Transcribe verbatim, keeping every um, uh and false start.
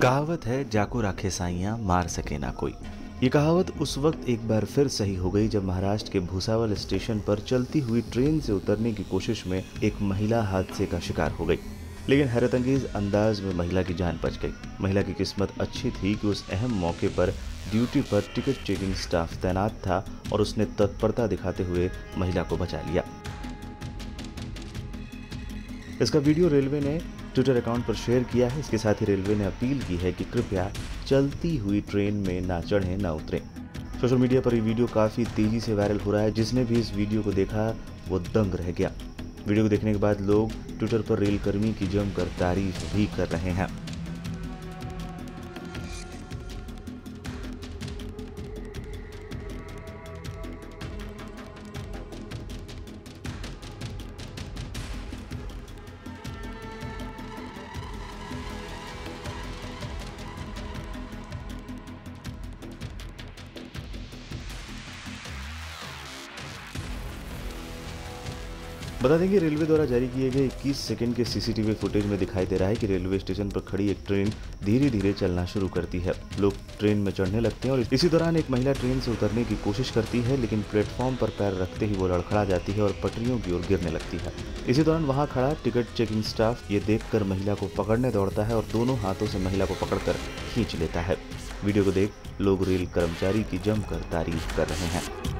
कहावत है, जाको राखे साइयां मार सके ना कोई। ये कहावत उस वक्त एक बार फिर सही हो गई जब महाराष्ट्र के भुसावल स्टेशन पर चलती हुई ट्रेन से उतरने की कोशिश में एक महिला हादसे का शिकार हो गई, लेकिन हैरतअंगेज अंदाज में महिला की जान बच गई। महिला की किस्मत अच्छी थी कि उस अहम मौके पर ड्यूटी पर टिकट चेकिंग स्टाफ तैनात था और उसने तत्परता दिखाते हुए महिला को बचा लिया। इसका वीडियो रेलवे ने ट्विटर अकाउंट पर शेयर किया है। इसके साथ ही रेलवे ने अपील की है कि कृपया चलती हुई ट्रेन में ना चढ़ें ना उतरें। सोशल मीडिया पर ये वीडियो काफ़ी तेज़ी से वायरल हो रहा है। जिसने भी इस वीडियो को देखा वो दंग रह गया। वीडियो को देखने के बाद लोग ट्विटर पर रेलकर्मी की जमकर तारीफ भी कर रहे हैं। बता दें कि रेलवे द्वारा जारी किए गए इक्कीस सेकंड के सीसीटीवी फुटेज में दिखाई दे रहा है कि रेलवे स्टेशन पर खड़ी एक ट्रेन धीरे धीरे चलना शुरू करती है। लोग ट्रेन में चढ़ने लगते हैं और इसी दौरान एक महिला ट्रेन से उतरने की कोशिश करती है, लेकिन प्लेटफॉर्म पर पैर रखते ही वो लड़खड़ा जाती है और पटरियों की ओर गिरने लगती है। इसी दौरान वहाँ खड़ा टिकट चेकिंग स्टाफ ये देखकर महिला को पकड़ने दौड़ता है और दोनों हाथों से महिला को पकड़कर खींच लेता है। वीडियो को देख लोग रेल कर्मचारी की जमकर तारीफ कर रहे हैं।